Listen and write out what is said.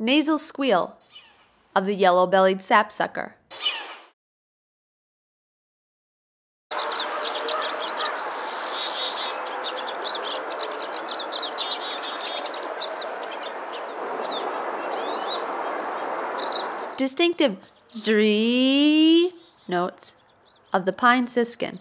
nasal squeal of the yellow-bellied sapsucker. Distinctive zree notes of the pine siskin.